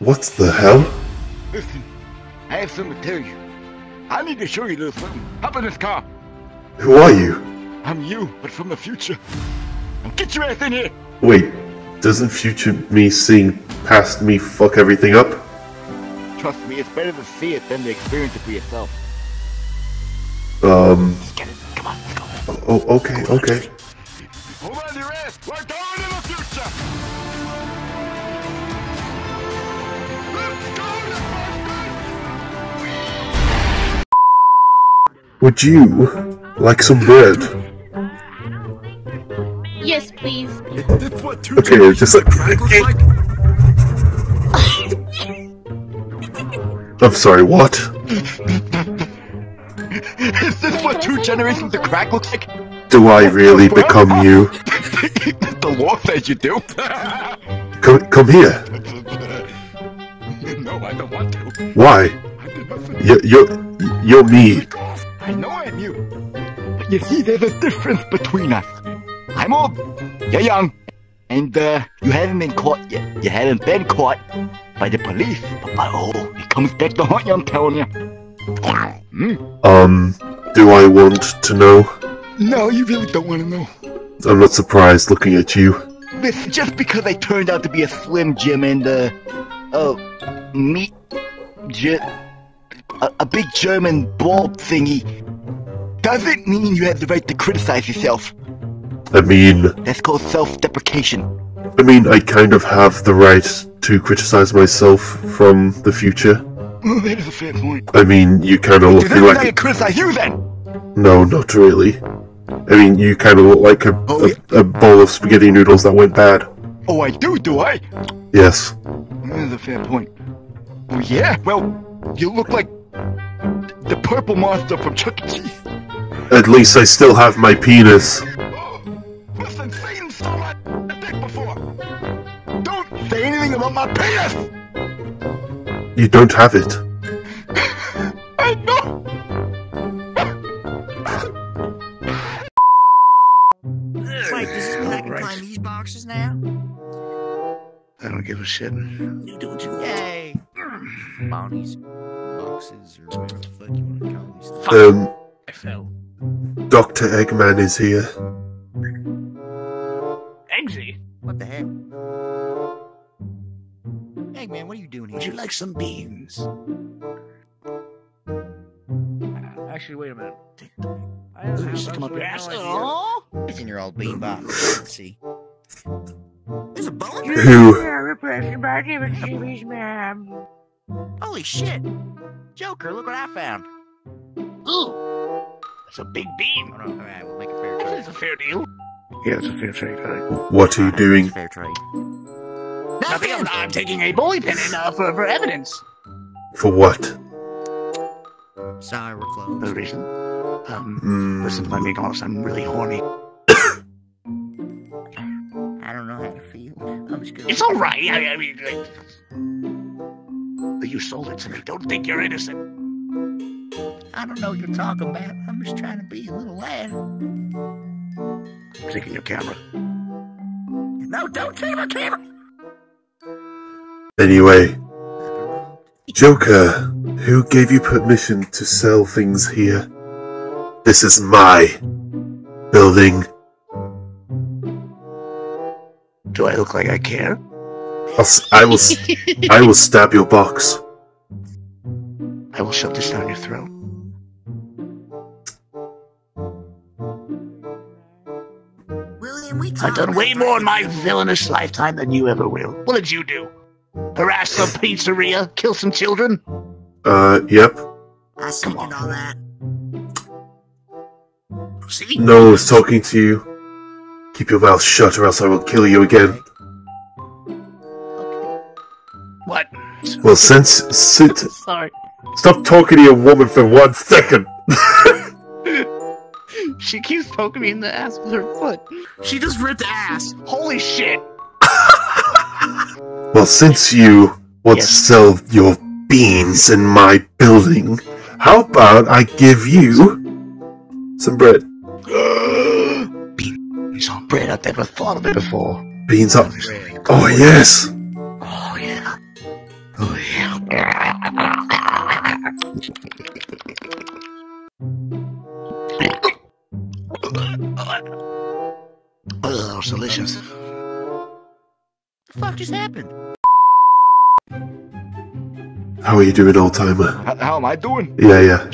What the hell? Listen, I have something to tell you. I need to show you a little something. Hop in this car. Who are you? I'm you, but from the future. Now get your ass in here! Wait, doesn't future me seeing past me fuck everything up? Trust me, it's better to see it than to experience it for yourself. Let's get it. Come on, let's go. Oh, okay, okay. Hold on to your ass! We're going to the future! Let's go to fucking... Would you like some bread? Yes, please. Okay, just like... I'm sorry, what? Is this what 2 generations of crack looks like? Do I really become you? The law says you do. Come here. No, I don't want to. Why? You're me. I know I'm you. But you see, there's a difference between us. I'm old. You're young. And, you haven't been caught yet. You haven't been caught by the police. But, oh, it comes back to haunt you, I'm telling you. Do I want to know? No, you really don't want to know. I'm not surprised looking at you. Listen, just because I turned out to be a Slim Jim and, a big German bald thingy, doesn't mean you have the right to criticize yourself. I mean... That's called self-deprecation. I mean, I kind of have the right to criticize myself from the future. Oh, that is a fair point. I mean, you kind of look like... I criticize you then! No, not really. I mean, you kind of look like a bowl of spaghetti noodles that went bad. Oh, I do I? Yes. That is a fair point. Well, yeah, well, you look like the purple monster from Chuck E. Cheese. At least I still have my penis. Oh, listen, Satan stole my dick before. Don't say anything about my penis! You don't have it. I know! Wait, does this mean I can climb these boxes now? I don't give a shit. You don't you? Yay! Bounties, boxes, or whatever the fuck you want to call these things. I fell. Dr. Eggman is here. Eggsy? What the heck? Eggman, what are you doing here? Would you like some beans? Actually, wait a minute. I don't know. Come up your ass. It's in your old bean box. Let's see. There's a bone in there. Holy shit! Joker, look what I found. Ooh, that's a big bean. Hold on, all right, we'll make a fair trade. That's a fair deal. Yeah, it's a fair trade. Right? What are you doing? Fair trade. Nothing. I'm taking a bully pin in, for evidence. For what? Sorry, we're closed. No reason. Listen to my big loss. I'm really horny. I don't know how to feel. I'm just good. It's alright. I mean, like, you sold it to me. Don't think you're innocent. I don't know what you're talking about. I'm just trying to be a little lad. I'm taking your camera. No, don't take my camera! Anyway, Joker, who gave you permission to sell things here? This is my building. Do I look like I care? I will stab your box. I will shove this down your throat. William, I've done way more in my villainous lifetime than you ever will. What did you do? Harass some pizzeria? Kill some children? Yep. I was thinking all that. See? No, I was talking to you. Keep your mouth shut or else I will kill you again. Okay. What? Well, sorry. Stop talking to your woman for 1 second! She keeps poking me in the ass with her foot. She just ripped ass. Holy shit! Well, since you want to sell your beans in my building, how about I give you some bread? Beans on bread? I've never thought of it before. Beans on bread. Oh, yes. Oh, yeah. Oh, yeah. Oh, it's delicious. The fuck just happened? How are you doing, old timer? How am I doing? Yeah, yeah.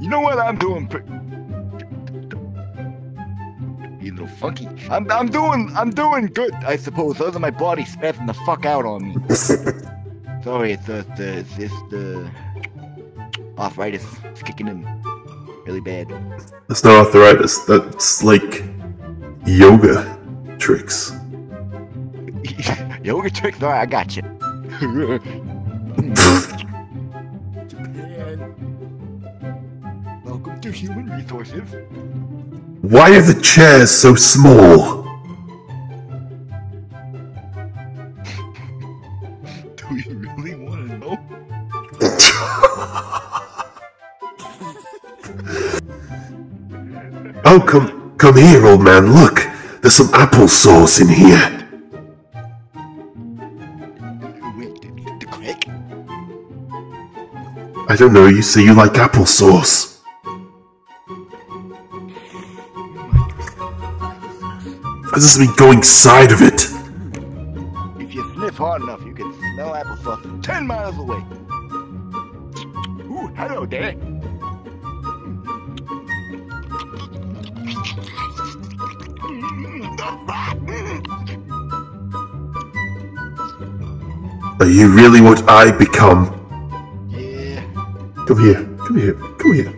You know what I'm doing? You little funky. I'm doing good, I suppose. Other than my body spazzing the fuck out on me. Sorry, it's the arthritis. It's kicking in really bad. That's not arthritis. That's like yoga tricks. Yoga tricks? Alright, I got you. Japan. Welcome to Human Resources. Why are the chairs so small? Do you really want to know? Oh, come here, old man. Look, there's some applesauce in here. I don't know, you say you like applesauce. That doesn't mean go inside of it. If you sniff hard enough, you can smell applesauce 10 miles away. Ooh, hello, Daddy. Are you really what I become? Come here, come here, come here.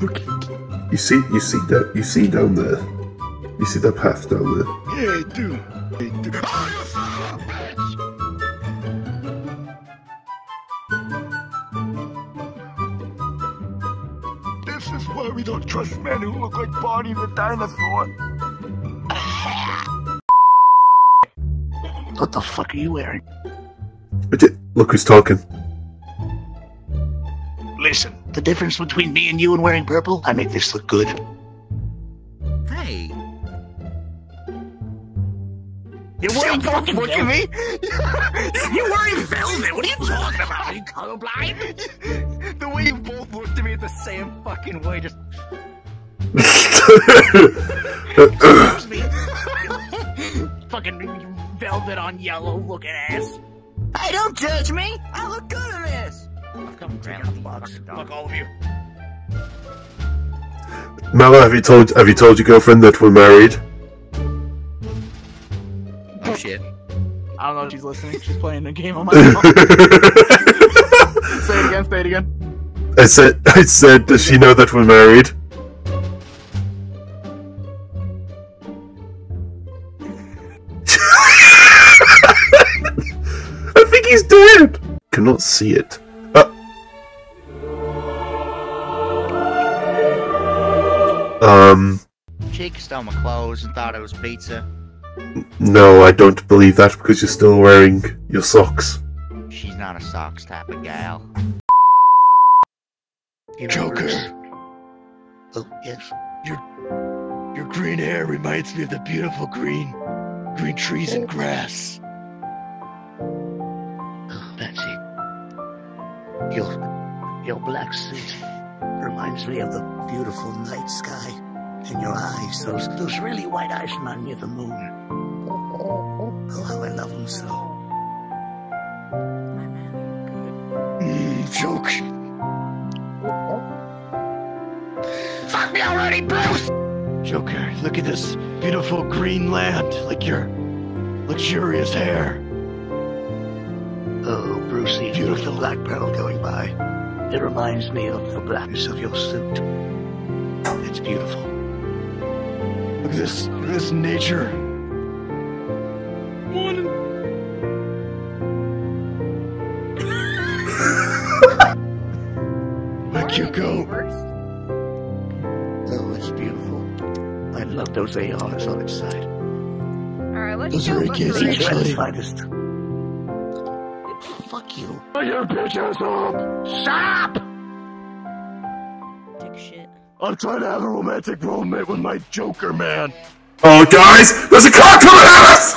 Look, you see down there. You see that path down there. Yeah, I do. I do. Oh, you son of a bitch! This is why we don't trust men who look like Barney the dinosaur. What the fuck are you wearing? Look who's talking. Listen, the difference between me and you and wearing purple, I make this look good. Hey. You're wearing fucking velvet? You're wearing velvet? What are you talking about? Are you colorblind? The way you both looked at me the same fucking way, just... Excuse me. Fucking velvet on yellow looking ass. Hey, don't judge me! I look good at this! Fuck all of you. Mala, have you told your girlfriend that we're married? Oh shit. I don't know if she's listening, she's playing a game on my phone. Say it again, say it again. I said, does she know that we're married? I think he's dead! Cannot see it. Jake stole my clothes and thought it was pizza. No, I don't believe that because you're still wearing your socks. She's not a socks type of gal. Joker. Oh, yes? Your green hair reminds me of the beautiful green trees and grass. Oh, that's it. Your black suit reminds me of the beautiful night sky and your eyes, those really white eyes from out near the moon. Oh, how I love them so. My man, good. Joke. Fuck me already, Bruce! Joker, look at this beautiful green land, like your luxurious hair. Oh, Brucey, beautiful black pearl going by. It reminds me of the blackness of your suit. It's beautiful. Look at this. Look at this nature. Morning. Like you go. Oh, it's beautiful. I love those ARs on its side. Alright, let's go. Those are AKs finest. Fuck you. Put your bitch ass up! Shut up! Dick shit. I'm trying to have a romantic moment with my Joker, man. Oh, guys! There's a car coming at us!